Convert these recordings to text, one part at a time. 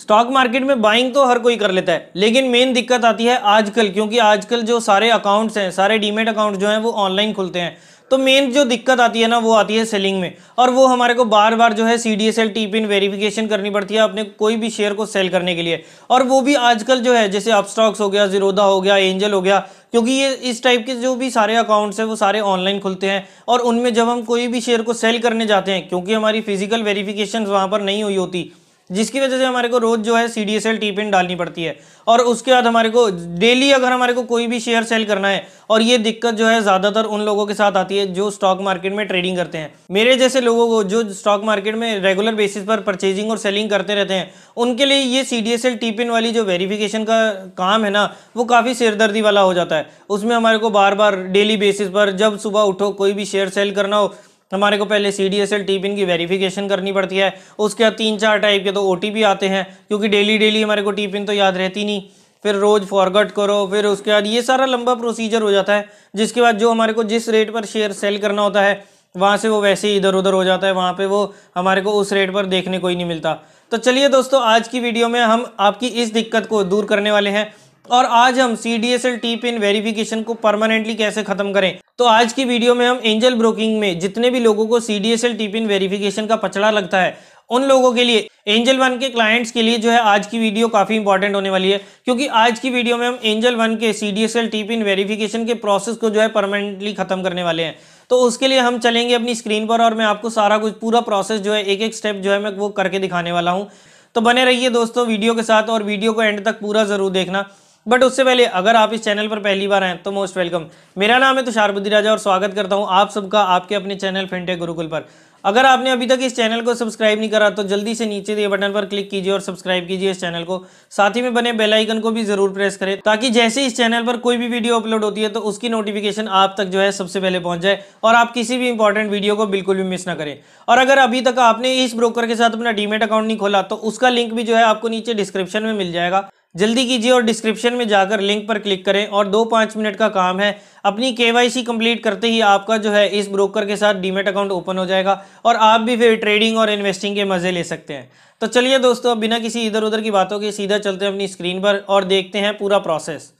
Stock market में buying तो हर कोई कर लेता है, लेकिन मेन दिक्कत आती है आजकल, क्योंकि आजकल जो सारे अकाउंट्स हैं, सारे डीमेट अकाउंट जो हैं वो ऑनलाइन खुलते हैं। तो मेन जो दिक्कत आती है ना वो आती है सेलिंग में, और वो हमारे को बार बार जो है CDSL TPIN वेरिफिकेशन करनी पड़ती है अपने कोई भी शेयर को सेल करने के लिए। और वो भी आजकल जो है जैसे अपस्टॉक्स हो गया, जीरोधा हो गया, एंजल हो गया, क्योंकि ये इस टाइप के जो भी सारे अकाउंट्स हैं वो सारे ऑनलाइन खुलते हैं। और उनमें जब हम कोई भी शेयर को सेल करने जाते हैं, क्योंकि हमारी फिजिकल वेरिफिकेशन वहाँ पर नहीं हुई होती, जिसकी वजह से हमारे को रोज़ जो है CDSL TPIN डालनी पड़ती है। और उसके बाद हमारे को डेली अगर हमारे को कोई भी शेयर सेल करना है, और ये दिक्कत जो है ज़्यादातर उन लोगों के साथ आती है जो स्टॉक मार्केट में ट्रेडिंग करते हैं। मेरे जैसे लोगों को जो स्टॉक मार्केट में रेगुलर बेसिस पर परचेजिंग और सेलिंग करते रहते हैं, उनके लिए ये CDSL TPIN वाली जो वेरिफिकेशन का काम है ना वो काफ़ी सिरदर्दी वाला हो जाता है। उसमें हमारे को बार बार डेली बेसिस पर जब सुबह उठो कोई भी शेयर सेल करना हो, हमारे को पहले CDSL TPIN की वेरिफिकेशन करनी पड़ती है। उसके बाद 3-4 टाइप के तो OTP आते हैं, क्योंकि डेली हमारे को TPIN तो याद रहती नहीं, फिर रोज़ फॉरगट करो, फिर उसके बाद ये सारा लंबा प्रोसीजर हो जाता है। जिसके बाद जो हमारे को जिस रेट पर शेयर सेल करना होता है वहाँ से वो वैसे ही इधर उधर हो जाता है, वहाँ पे वो हमारे को उस रेट पर देखने को ही नहीं मिलता। तो चलिए दोस्तों, आज की वीडियो में हम आपकी इस दिक्कत को दूर करने वाले हैं, और आज हम CDSL TPIN वेरिफिकेशन को परमानेंटली कैसे खत्म करें। तो आज की वीडियो में हम एंजल ब्रोकिंग में जितने भी लोगों को CDSL TPIN वेरिफिकेशन का पचड़ा लगता है, उन लोगों के लिए, एंजल वन के क्लाइंट्स के लिए जो है आज की वीडियो काफ़ी इंपॉर्टेंट होने वाली है। क्योंकि आज की वीडियो में हम एंजल वन के CDSL TPIN वेरिफिकेशन के प्रोसेस को जो है परमानेंटली खत्म करने वाले हैं। तो उसके लिए हम चलेंगे अपनी स्क्रीन पर, और मैं आपको सारा कुछ पूरा प्रोसेस जो है एक स्टेप जो है मैं वो करके दिखाने वाला हूँ। तो बने रहिए दोस्तों वीडियो के साथ, और वीडियो को एंड तक पूरा जरूर देखना। बट उससे पहले अगर आप इस चैनल पर पहली बार आए तो मोस्ट वेलकम। मेरा नाम है तुषार पुदीना राजा, और स्वागत करता हूं आप सबका आपके अपने चैनल फिनटेक गुरुकुल पर। अगर आपने अभी तक इस चैनल को सब्सक्राइब नहीं करा तो जल्दी से नीचे दिए बटन पर क्लिक कीजिए और सब्सक्राइब कीजिए इस चैनल को। साथ ही में बने बेल आइकन को भी जरूर प्रेस करें, ताकि जैसे इस चैनल पर कोई भी वीडियो अपलोड होती है तो उसकी नोटिफिकेशन आप तक जो है सबसे पहले पहुंच जाए, और आप किसी भी इंपॉर्टेंट वीडियो को बिल्कुल भी मिस ना करें। और अगर अभी तक आपने इस ब्रोकर के साथ अपना डीमेट अकाउंट नहीं खोला तो उसका लिंक भी जो है आपको नीचे डिस्क्रिप्शन में मिल जाएगा। जल्दी कीजिए और डिस्क्रिप्शन में जाकर लिंक पर क्लिक करें, और 2-5 मिनट का काम है। अपनी KYC कंप्लीट करते ही आपका जो है इस ब्रोकर के साथ डीमेट अकाउंट ओपन हो जाएगा, और आप भी फिर ट्रेडिंग और इन्वेस्टिंग के मज़े ले सकते हैं। तो चलिए दोस्तों, बिना किसी इधर उधर की बातों के सीधा चलते हैं अपनी स्क्रीन पर और देखते हैं पूरा प्रोसेस।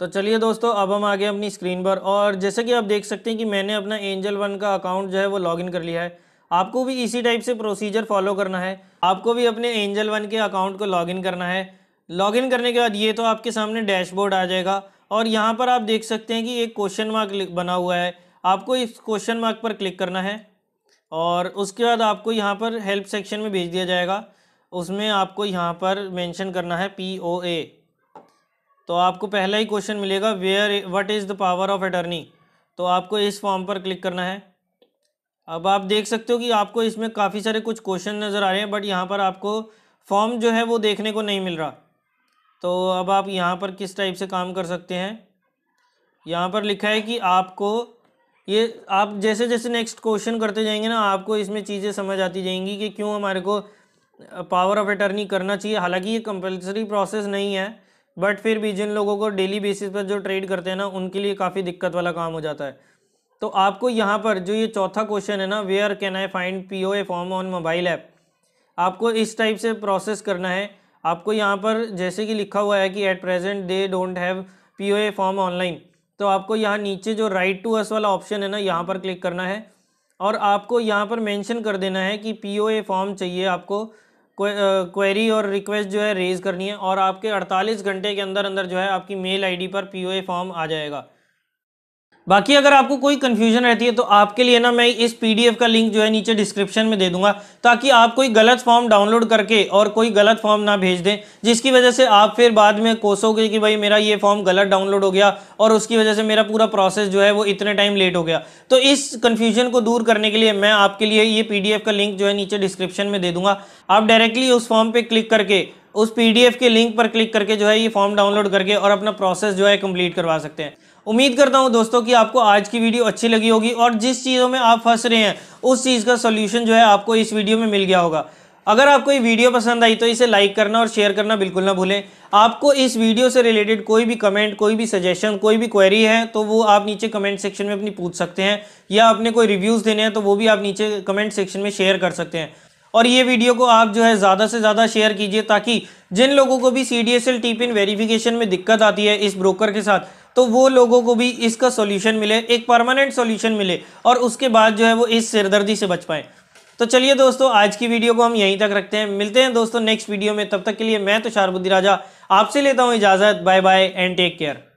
तो चलिए दोस्तों, अब हम आ गए अपनी स्क्रीन पर, और जैसे कि आप देख सकते हैं कि मैंने अपना एंजल वन का अकाउंट जो है वो लॉगिन कर लिया है। आपको भी इसी टाइप से प्रोसीजर फॉलो करना है, आपको भी अपने एंजल वन के अकाउंट को लॉगिन करना है। लॉगिन करने के बाद ये तो आपके सामने डैशबोर्ड आ जाएगा, और यहाँ पर आप देख सकते हैं कि एक क्वेश्चन मार्क बना हुआ है। आपको इस क्वेश्चन मार्क पर क्लिक करना है, और उसके बाद आपको यहाँ पर हेल्प सेक्शन में भेज दिया जाएगा। उसमें आपको यहाँ पर मेंशन करना है POA। तो आपको पहला ही क्वेश्चन मिलेगा, where what is the power of attorney. तो आपको इस फॉर्म पर क्लिक करना है। अब आप देख सकते हो कि आपको इसमें काफ़ी सारे कुछ क्वेश्चन नज़र आ रहे हैं, बट यहाँ पर आपको फॉर्म जो है वो देखने को नहीं मिल रहा। तो अब आप यहाँ पर किस टाइप से काम कर सकते हैं, यहाँ पर लिखा है कि आपको ये आप जैसे जैसे नेक्स्ट क्वेश्चन करते जाएंगे ना, आपको इसमें चीज़ें समझ आती जाएंगी कि क्यों हमारे को पावर ऑफ अटर्नी करना चाहिए। हालांकि ये कंपलसरी प्रोसेस नहीं है, बट फिर भी जिन लोगों को डेली बेसिस पर जो ट्रेड करते हैं ना, उनके लिए काफ़ी दिक्कत वाला काम हो जाता है। तो आपको यहाँ पर जो ये चौथा क्वेश्चन है ना, where can I find POA form on mobile app, आपको इस टाइप से प्रोसेस करना है। आपको यहाँ पर जैसे कि लिखा हुआ है कि at present they don't have POA form online. तो आपको यहाँ नीचे जो राइट टू अस वाला ऑप्शन है ना, यहाँ पर क्लिक करना है, और आपको यहाँ पर मेंशन कर देना है कि POA फॉर्म चाहिए। आपको क्वेरी और रिक्वेस्ट जो है रेज़ करनी है, और आपके 48 घंटे के अंदर जो है आपकी मेल ID पर POA फॉर्म आ जाएगा। बाकी अगर आपको कोई कन्फ्यूजन रहती है तो आपके लिए ना मैं इस PDF का लिंक जो है नीचे डिस्क्रिप्शन में दे दूंगा, ताकि आप कोई गलत फॉर्म डाउनलोड करके और कोई गलत फॉर्म ना भेज दें, जिसकी वजह से आप फिर बाद में कोसोगे कि भाई मेरा ये फॉर्म गलत डाउनलोड हो गया और उसकी वजह से मेरा पूरा प्रोसेस जो है वो इतने टाइम लेट हो गया। तो इस कन्फ्यूजन को दूर करने के लिए मैं आपके लिए ये PDF का लिंक जो है नीचे डिस्क्रिप्शन में दे दूंगा। आप डायरेक्टली उस फॉर्म पर क्लिक करके, उस PDF के लिंक पर क्लिक करके जो है ये फॉर्म डाउनलोड करके और अपना प्रोसेस जो है कंप्लीट करवा सकते हैं। उम्मीद करता हूं दोस्तों कि आपको आज की वीडियो अच्छी लगी होगी, और जिस चीज़ों में आप फंस रहे हैं उस चीज़ का सॉल्यूशन जो है आपको इस वीडियो में मिल गया होगा। अगर आपको ये वीडियो पसंद आई तो इसे लाइक करना और शेयर करना बिल्कुल ना भूलें। आपको इस वीडियो से रिलेटेड कोई भी कमेंट, कोई भी सजेशन, कोई भी क्वेरी है तो वो आप नीचे कमेंट सेक्शन में अपनी पूछ सकते हैं, या अपने कोई रिव्यूज़ देने हैं तो वो भी आप नीचे कमेंट सेक्शन में शेयर कर सकते हैं। और ये वीडियो को आप जो है ज़्यादा से ज़्यादा शेयर कीजिए ताकि जिन लोगों को भी CDSL TPIN वेरिफिकेशन में दिक्कत आती है इस ब्रोकर के साथ, तो वो लोगों को भी इसका सॉल्यूशन मिले, एक परमानेंट सॉल्यूशन मिले और उसके बाद जो है वो इस सिरदर्दी से बच पाएँ। तो चलिए दोस्तों, आज की वीडियो को हम यहीं तक रखते हैं। मिलते हैं दोस्तों नेक्स्ट वीडियो में, तब तक के लिए मैं तुषार पुदीना राजा आपसे लेता हूँ इजाज़त। Bye bye and take care.